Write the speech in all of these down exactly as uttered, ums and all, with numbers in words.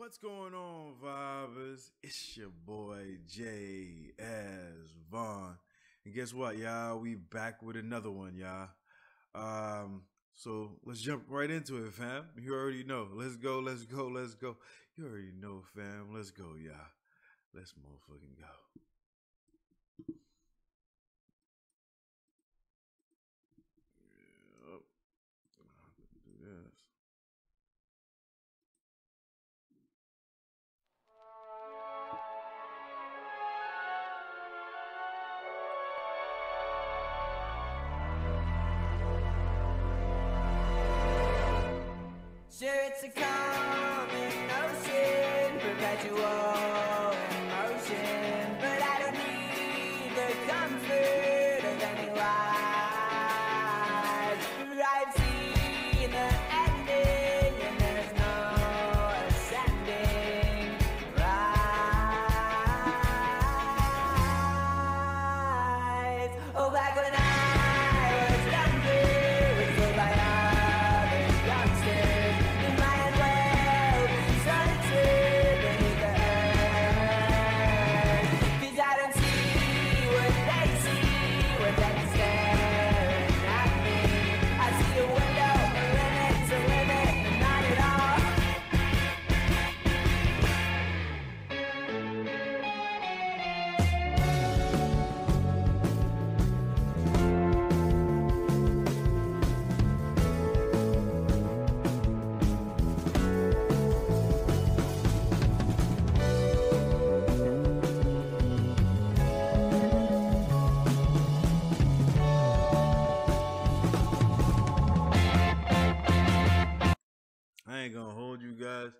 What's going on, vibers? It's your boy J S Vaughn, and guess what, y'all? We back with another one, y'all. Um, so let's jump right into it, fam. You already know. Let's go, let's go, let's go. You already know, fam. Let's go, y'all. Let's motherfucking go. Sure, it's a common notion, perpetual emotion, but I don't need the comfort of any lies. I've seen the ending, and there's no ascending rise. Oh, back when I I ain't gonna hold you guys.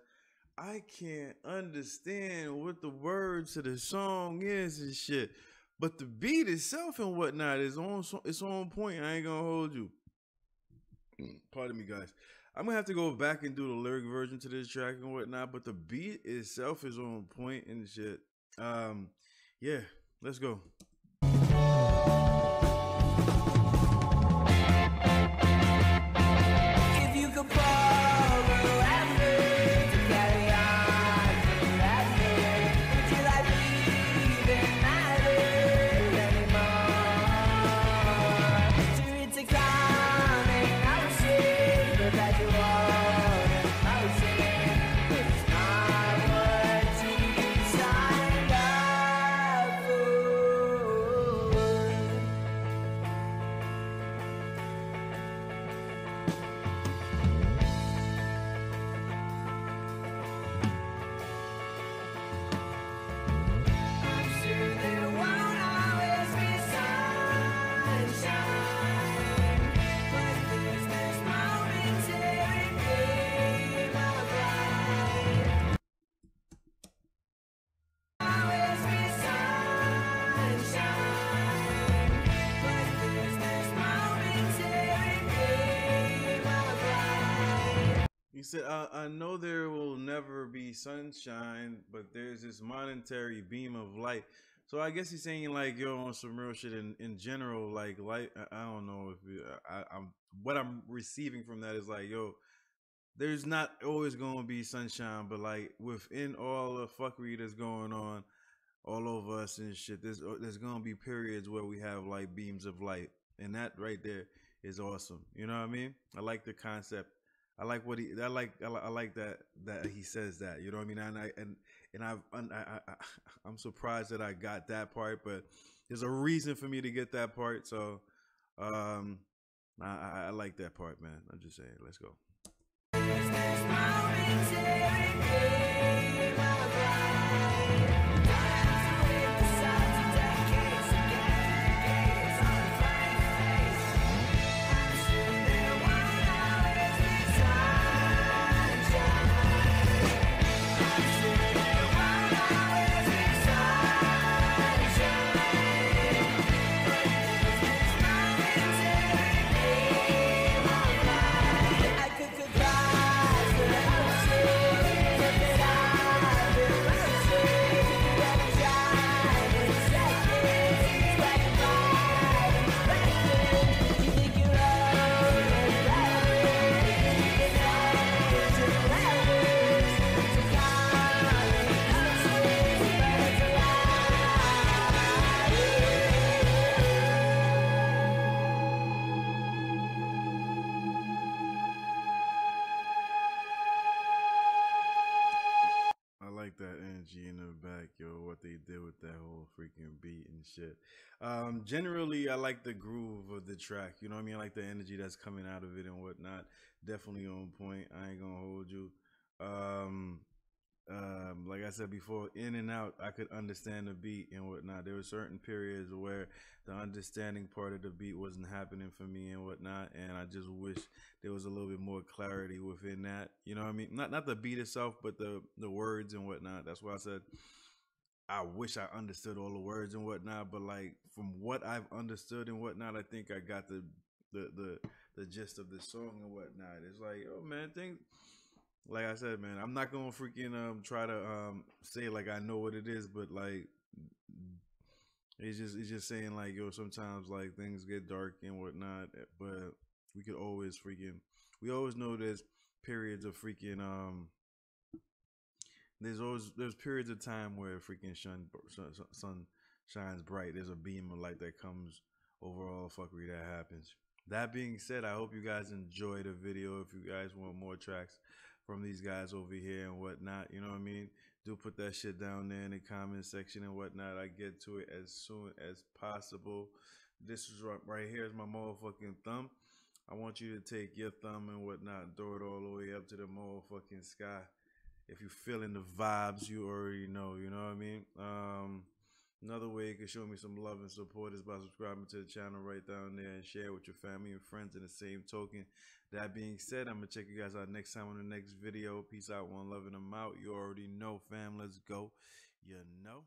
I can't understand what the words to the song is and shit, but the beat itself and whatnot is on. It's on point. I ain't gonna hold you. Pardon me, guys. I'm gonna have to go back and do the lyric version to this track and whatnot, but the beat itself is on point and shit. Um, yeah, let's go. If you could He said, I, I know there will never be sunshine, but there's this momentary beam of light. So I guess he's saying, like, yo, on some real shit in, in general, like, light. I, I don't know if it, I, I'm what I'm receiving from that is like, yo, there's not always going to be sunshine, but like within all the fuckery that's going on all over us and shit, there's, there's going to be periods where we have like beams of light. And that right there is awesome. You know what I mean? I like the concept. I like what he. I like. I like that that he says that. You know what I mean? And I and and I've. I, I, I'm surprised that I got that part, but there's a reason for me to get that part. So, um, I, I, I like that part, man. I'm just saying. Let's go. Yeah. energy in her back, yo, what they did with that whole freaking beat and shit. Um, generally, I like the groove of the track. You know what I mean? I like the energy that's coming out of it and whatnot. Definitely on point. I ain't gonna hold you. Um, um, like I said before, in and out, I could understand the beat and whatnot. There were certain periods where the understanding part of the beat wasn't happening for me and whatnot, and I just wish there was a little bit more clarity within that. You know what I mean? Not not the beat itself, but the the words and whatnot. That's why I said I wish I understood all the words and whatnot. But like from what I've understood and whatnot, I think I got the the the the gist of the song and whatnot. It's like, oh man, things. Like I said, man, I'm not gonna freaking um try to um say like I know what it is, but like it's just it's just saying like, yo, sometimes like things get dark and whatnot, but we could always freaking we always know there's periods of freaking um there's always there's periods of time where freaking sun sun, sun shines bright. There's a beam of light that comes over all fuckery that happens. That being said, I hope you guys enjoyed the video. If you guys want more tracks from these guys over here and whatnot, you know what I mean, do put that shit down there in the comment section and whatnot. I get to it as soon as possible. This is right, right here is my motherfucking thumb. I want you to take your thumb and whatnot, throw it all the way up to the motherfucking sky. If you're feeling the vibes, you already know, you know what I mean. Um, another way you can show me some love and support is by subscribing to the channel right down there and share with your family and friends in the same token. That being said, I'm going to check you guys out next time on the next video. Peace out, one loving them out. You already know, fam. Let's go. You know.